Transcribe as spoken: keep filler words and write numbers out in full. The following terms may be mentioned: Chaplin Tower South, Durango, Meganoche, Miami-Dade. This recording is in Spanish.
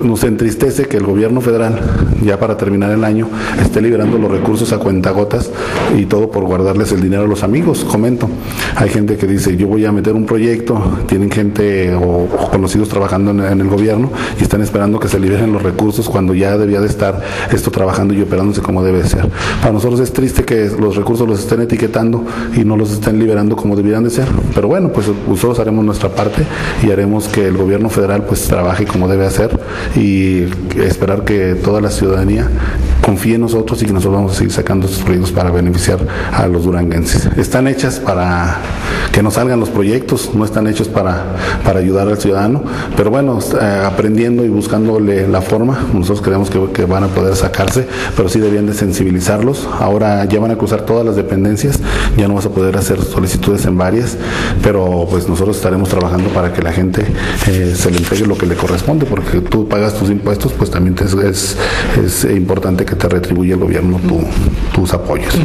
Nos entristece que el gobierno federal, ya para terminar el año, esté liberando los recursos a cuentagotas y todo por guardarles el dinero a los amigos. Comento, hay gente que dice, yo voy a meter un proyecto, tienen gente o, o conocidos trabajando en, en el gobierno y están esperando que se liberen los recursos cuando ya debía de estar esto trabajando y operándose como debe ser. Para nosotros es triste que los recursos los estén etiquetando y no los estén liberando como debieran de ser, pero bueno, pues nosotros haremos nuestra parte y haremos que el gobierno federal pues trabaje como debe hacer, y esperar que toda la ciudadanía confíe en nosotros y que nosotros vamos a seguir sacando estos proyectos para beneficiar a los duranguenses. Están hechas para que no salgan los proyectos, no están hechos para, para ayudar al ciudadano, pero bueno, eh, aprendiendo y buscándole la forma, nosotros creemos que, que van a poder sacarse, pero sí debían de sensibilizarlos. Ahora ya van a cruzar todas las dependencias, ya no vas a poder hacer solicitudes en varias, pero pues nosotros estaremos trabajando para que la gente eh, se le entregue lo que le corresponde, porque tú pagas tus impuestos, pues también es, es, es importante que te retribuya el gobierno tu, tus apoyos.